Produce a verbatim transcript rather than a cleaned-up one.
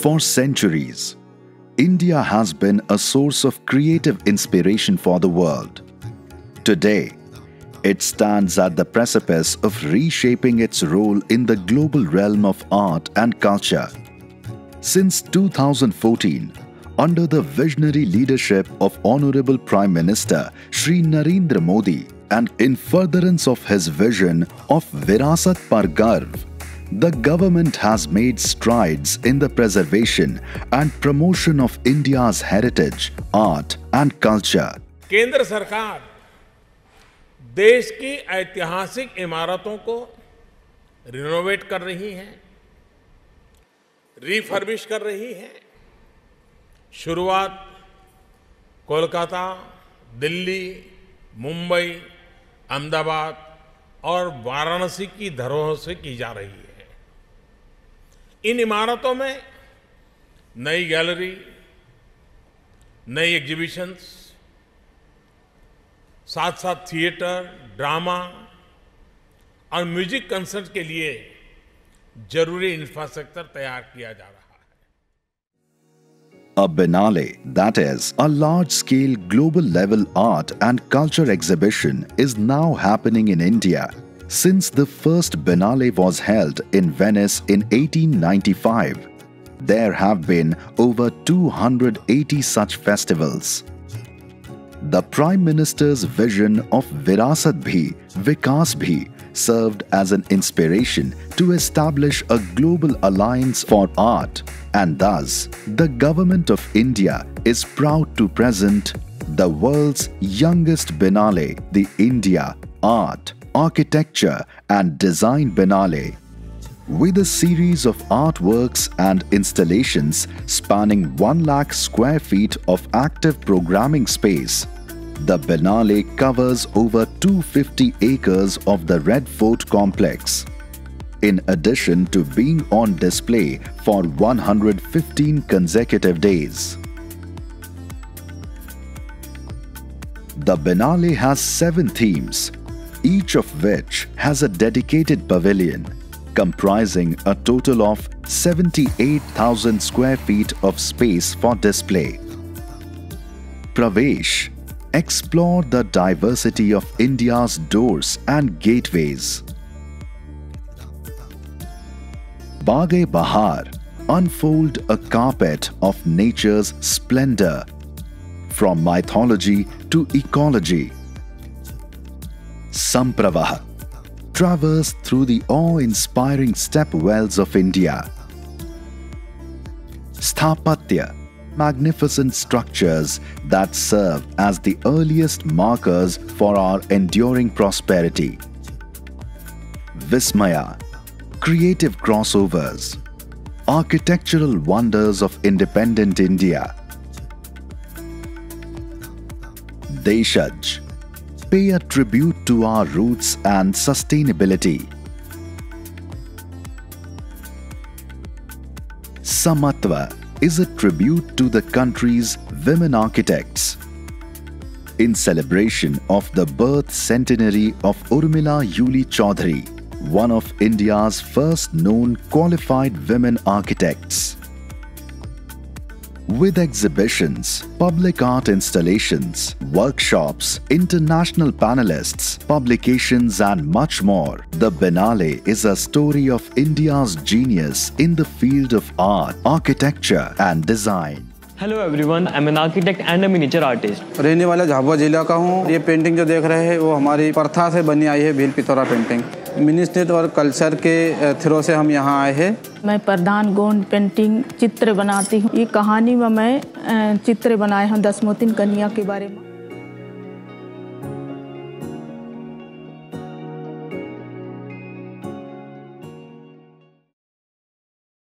For centuries, India has been a source of creative inspiration for the world. Today, it stands at the precipice of reshaping its role in the global realm of art and culture. Since two thousand fourteen, under the visionary leadership of Honorable Prime Minister Shri Narendra Modi and in furtherance of his vision of Virasat Par Garv, the government has made strides in the preservation and promotion of India's heritage, art and culture. Kendra Sarkar देश की ऐतिहासिक इमारतों को renovate कर रही है, refurbish कर रही है। शुरुआत कोलकाता, दिल्ली, मुंबई, अहमदाबाद और वाराणसी की धरोहर से की जा रही है। इन इमारतों में नई गैलरी, नई एग्जीबिशंस, साथ साथ थिएटर, ड्रामा और म्यूजिक कंसर्ट के लिए जरूरी इंफ्रास्ट्रक्चर तैयार किया जा रहा है। A biennale, that is, a large-scale global-level art and culture exhibition is now happening in India since the first biennale was held in Venice in eighteen ninety-five. There have been over two hundred eighty such festivals. The Prime Minister's vision of Virasat Bhi, Vikas Bhi served as an inspiration to establish a global alliance for art, and thus the Government of India is proud to present the world's youngest biennale, the India Art, Architecture and Design Biennale. With a series of artworks and installations spanning one lakh square feet of active programming space, the Biennale covers over two hundred fifty acres of the Red Fort complex. In addition to being on display for one hundred fifteen consecutive days, the Biennale has seven themes, each of which has a dedicated pavilion, comprising a total of seventy-eight thousand square feet of space for display. Pravesh, explore the diversity of India's doors and gateways. Baag-e-Bahar, unfold a carpet of nature's splendor, from mythology to ecology. Sampravaha, traverse through the awe-inspiring step wells of India. Sthapatya, magnificent structures that serve as the earliest markers for our enduring prosperity. Vismaya, creative crossovers, architectural wonders of independent India. Deshaj, pay a tribute to our roots and sustainability. Samatva is a tribute to the country's women architects. In celebration of the birth centenary of Urmila Yuli Chaudhary, one of India's first known qualified women architects. With exhibitions, public art installations, workshops, international panelists, publications and much more, the Biennale is a story of India's genius in the field of art, architecture and design. Hello everyone, I am an architect and a miniature artist. रहने वाला झाबुआ जिला का हूँ। ये painting जो देख रहे हैं वो हमारी प्रथा से बनी आई है, भील पितौरा पेंटिंग। मिनिस्ट्रेट और कल्चर के थ्रो से हम यहाँ आए हैं। मैं प्रधान गोंड पेंटिंग चित्र बनाती हूँ। ये कहानी में मैं चित्र बनाए हैं दस मोतिन कन्या के बारे में।